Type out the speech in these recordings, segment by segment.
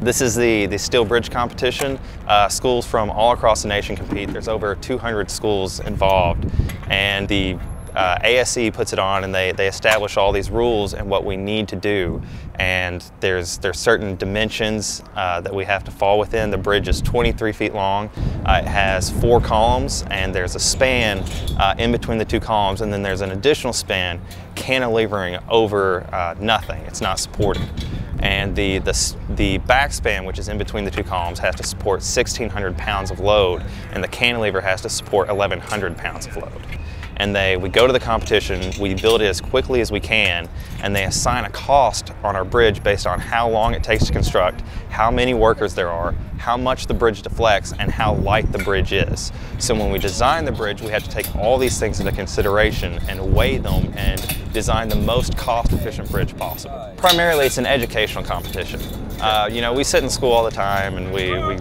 This is the steel bridge competition. Schools from all across the nation compete. There's over 200 schools involved, and the ASC puts it on, and they establish all these rules and what we need to do. And there's certain dimensions that we have to fall within. The bridge is 23 feet long. It has 4 columns, and there's a span in between the 2 columns, and then there's an additional span cantilevering over nothing. It's not supported. And the backspan, which is in between the 2 columns, has to support 1,600 pounds of load, and the cantilever has to support 1,100 pounds of load. And we go to the competition, we build it as quickly as we can, and they assign a cost on our bridge based on how long it takes to construct, how many workers there are, how much the bridge deflects, and how light the bridge is. So when we design the bridge, we had to take all these things into consideration and weigh them and design the most cost-efficient bridge possible. Primarily, it's an educational competition. You know, we sit in school all the time, and we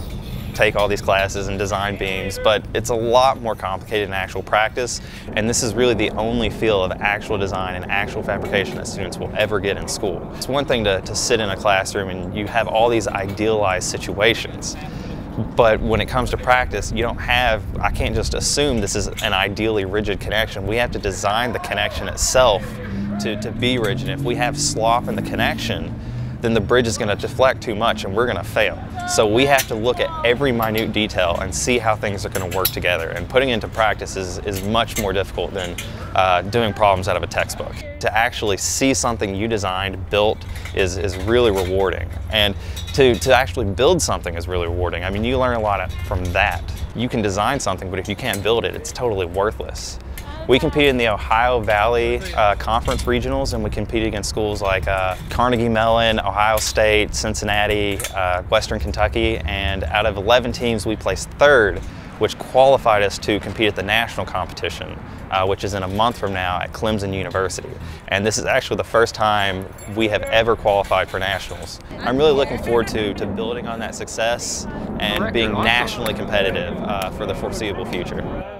take all these classes and design beams, but it's a lot more complicated in actual practice, and this is really the only field of actual design and actual fabrication that students will ever get in school. It's one thing to sit in a classroom and you have all these idealized situations, but when it comes to practice, you don't have, I can't just assume this is an ideally rigid connection. We have to design the connection itself to be rigid. If we have slop in the connection, then the bridge is going to deflect too much and we're going to fail. So we have to look at every minute detail and see how things are going to work together. And putting it into practice is much more difficult than doing problems out of a textbook. To actually see something you designed, built, is really rewarding. And to actually build something is really rewarding. I mean, you learn a lot from that. You can design something, but if you can't build it, it's totally worthless. We competed in the Ohio Valley Conference Regionals, and we competed against schools like Carnegie Mellon, Ohio State, Cincinnati, Western Kentucky, and out of 11 teams, we placed 3rd, which qualified us to compete at the national competition, which is in a month from now at Clemson University. And this is actually the first time we have ever qualified for nationals. I'm really looking forward to building on that success and being nationally competitive for the foreseeable future.